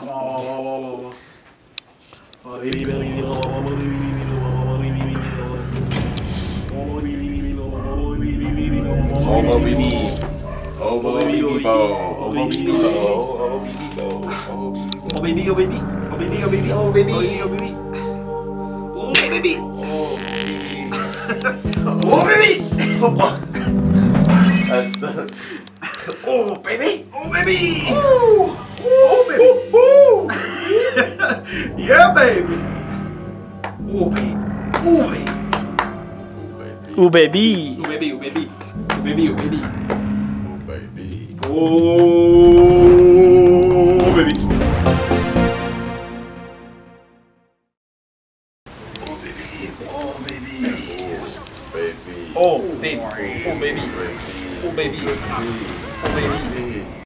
Ooh, baby. Ooh, baby. Ooh, baby. Ooh, baby. Ooh, baby. Ooh, baby. Ooh.